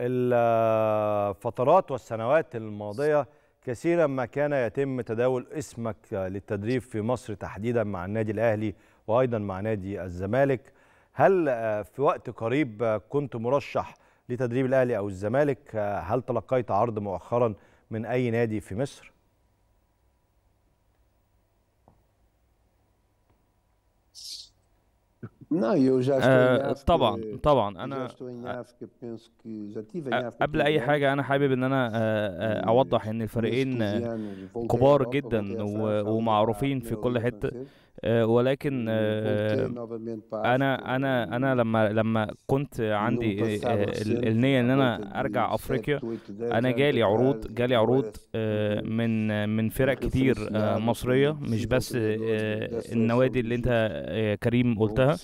الفترات والسنوات الماضية كثيرا ما كان يتم تداول اسمك للتدريب في مصر تحديدا مع النادي الأهلي وأيضا مع نادي الزمالك. هل في وقت قريب كنت مرشح لتدريب الأهلي أو الزمالك؟ هل تلقيت عرض مؤخرا من أي نادي في مصر؟ طبعا انا قبل اي حاجه انا حابب ان انا اوضح ان الفريقين كبار جدا ومعروفين في كل حته، ولكن انا لما كنت عندي النيه ان انا ارجع افريقيا، انا جالي عروض من فرق كتير مصريه، مش بس النوادي اللي انت كريم قلتها،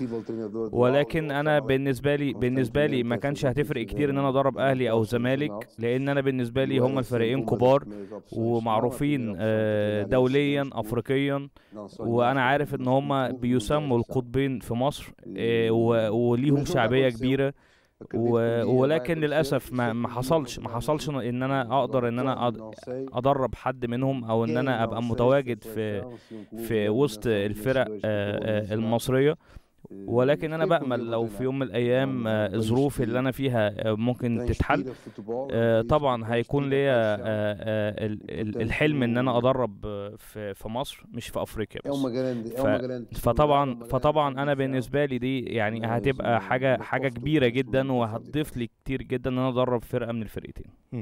ولكن انا بالنسبه لي ما كانش هتفرق كتير ان انا ادرب اهلي او زمالك، لان انا بالنسبه لي هم الفريقين كبار ومعروفين دوليا افريقيا، وانا عارف ان هم بيسموا القطبين في مصر وليهم شعبيه كبيره، ولكن للاسف ما حصلش ان انا اقدر ان انا ادرب حد منهم او ان انا ابقى متواجد في وسط الفرق المصريه. ولكن أنا بأمل لو في يوم من الأيام الظروف اللي أنا فيها ممكن تتحل، طبعا هيكون ليا الحلم إن أنا أدرب في مصر مش في أفريقيا بس. فطبعا أنا بالنسبة لي دي يعني هتبقى حاجة كبيرة جدا، وهتضيف لي كتير جدا إن أنا أدرب فرقة من الفرقتين.